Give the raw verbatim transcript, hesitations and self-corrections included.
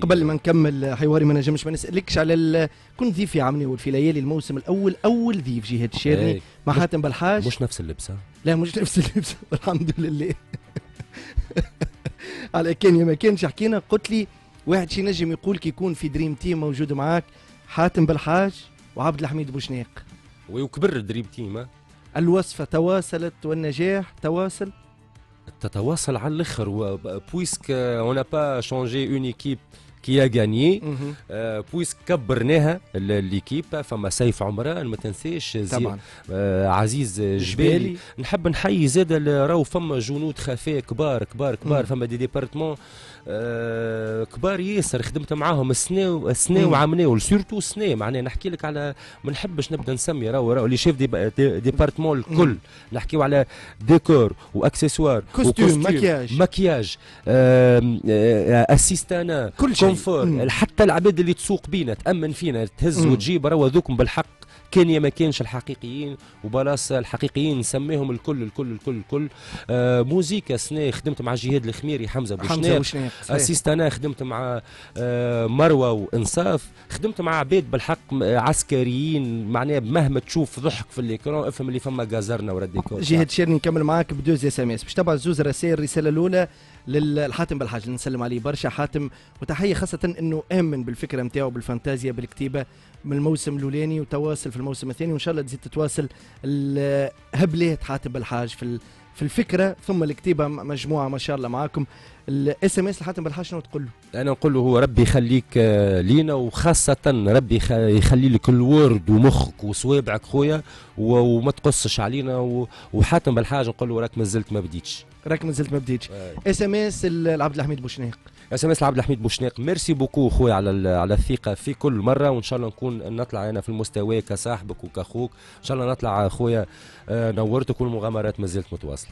قبل ما نكمل حواري ما نجمش ما نسالكش على ال... كنت ضيف يا عمي في ليالي الموسم الاول، اول ضيف جهاد الشارني مع حاتم بلحاج. مش نفس اللبسه؟ لا مش نفس اللبسه والحمد لله. على كان يا ما كانش حكينا، قلت لي واحد شي نجم يقول كي يكون في دريم تيم موجود معاك حاتم بلحاج وعبد الحميد بوشناق. وكبر الدريم تيم. الوصفه تواصلت والنجاح تواصل. تتواصل على الاخر وبويسك اون با شونجي اون ايكيب كي غاني بويسك كبرناها ليكيب. فما سيف عمران ما تنساش طبعا، عزيز جبالي. نحب نحيي زاد راهو فما جنود خفاء كبار كبار كبار، فما دي ديبارتمون كبار ياسر خدمت معاهم السنه السنه وعمناو سورتو السنه. معناها نحكي لك على ما نحبش نبدا نسمي راهو راهو اللي شاف ديبارتمون الكل، نحكيو على ديكور واكسسوار وكوستيم مكياج مكياج اسيستانا كل شيء كونفور. حتى العباد اللي تسوق بينا تامن فينا تهز وتجيب راهو ذوكم بالحق كان يا ما كانش الحقيقيين، وبلاص الحقيقيين نسميهم الكل الكل الكل الكل. آه موزيكا سنة خدمت مع جهاد الخميري حمزة بوشناق، اسيست انا خدمت مع آه مروة وانصاف، خدمت مع عبيد بالحق عسكريين. معناها مهما تشوف ضحك في الاكران افهم اللي فما جازرنا ورا الديكور. جهاد الشارني نكمل معاك بدوز اس ام اس باش تبع زوز رسائل. الرسالة الأولى للحاتم بالحاج، نسلم عليه برشا حاتم وتحيه، خاصة انه امن بالفكرة نتاعو بالفانتازيا بالكتيبة من الموسم الاولاني وتواصل في الموسم الثاني، وان شاء الله تزيد تتواصل هبلات حاتم بالحاج في في الفكره ثم الكتيبه مجموعه ما شاء الله معاكم. الاس ام اس لحاتم بالحاج شنو تقول له؟ انا نقول له هو ربي يخليك لينا، وخاصه ربي يخلي لك الورد ومخك وصوابعك خويا، وما تقصش علينا. وحاتم بالحاج نقول له راك مازلت ما بديتش، راك مازلت ما بديتش. اس ام اس لعبد الحميد بوشناق، اس ام اس لعبد الحميد بوشناق. ميرسي بوكو خويا على على الثقه في كل مره، وان شاء الله نكون نطلع انا في المستوى كصاحبك وكاخوك، ان شاء الله نطلع خويا. نورتك والمغامرات مازالت متواصله.